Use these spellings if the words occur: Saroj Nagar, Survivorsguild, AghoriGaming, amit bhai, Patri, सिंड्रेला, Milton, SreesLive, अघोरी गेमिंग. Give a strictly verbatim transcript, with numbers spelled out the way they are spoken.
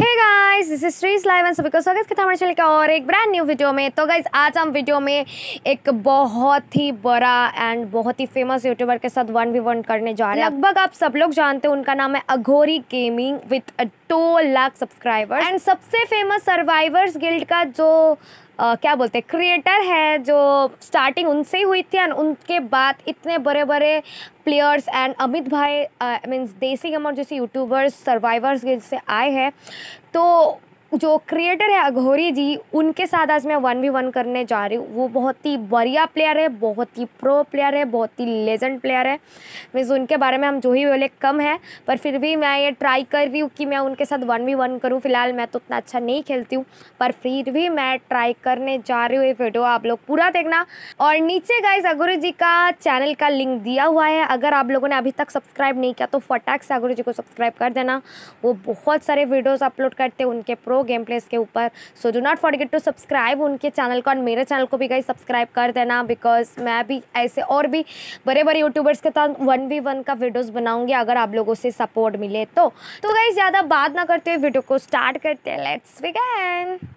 Hey guys, this is Shreej live and सभी को स्वागत करता हूं हमारे चैनल का और एक ब्रांड न्यू वीडियो में। तो गाइस, आज हम वीडियो में एक बहुत ही बड़ा एंड बहुत ही फेमस यूट्यूबर के साथ वन वी वन करने जा रहे हैं। लगभग आप सब लोग जानते हैं, उनका नाम है अघोरी गेमिंग with two lakh subscribers and सबसे फेमस सर्वाइवर्स गिल्ड का जो Uh, क्या बोलते हैं क्रिएटर है, जो स्टार्टिंग उनसे ही हुई थी एंड उनके बाद इतने बड़े बड़े प्लेयर्स एंड अमित भाई मीन्स देसी गेमर जैसे यूट्यूबर्स सर्वाइवर्स गिल्ड से आए हैं। तो जो क्रिएटर है अघोरी जी, उनके साथ आज मैं वन वी वन करने जा रही हूँ। वो बहुत ही बढ़िया प्लेयर है, बहुत ही प्रो प्लेयर है, बहुत ही लेजेंड प्लेयर है। मीन्स उनके बारे में हम जो ही बोले कम है, पर फिर भी मैं ये ट्राई कर रही हूँ कि मैं उनके साथ वन वी वन करूँ। फिलहाल मैं तो उतना अच्छा नहीं खेलती हूँ, पर फिर भी मैं ट्राई करने जा रही हूँ। ये वीडियो आप लोग पूरा देखना। और नीचे गाइस अघोरी जी का चैनल का लिंक दिया हुआ है, अगर आप लोगों ने अभी तक सब्सक्राइब नहीं किया तो फटाक से अघोरी जी को सब्सक्राइब कर देना। वो बहुत सारे वीडियोज़ अपलोड करते हैं उनके प्रो गेम प्लेस के ऊपर। So do not forget to subscribe उनके चैनल को, और मेरे चैनल को भी गाइस सब्सक्राइब कर देना, बिकॉज मैं भी ऐसे और भी बड़े बड़े यूट्यूबर्स के साथ वन वी वन का वीडियोस बनाऊंगी अगर आप लोगों से सपोर्ट मिले तो। तो गाइस ज़्यादा बात ना करते हुए वीडियो को स्टार्ट करते हैं, लेट्स बिगिन।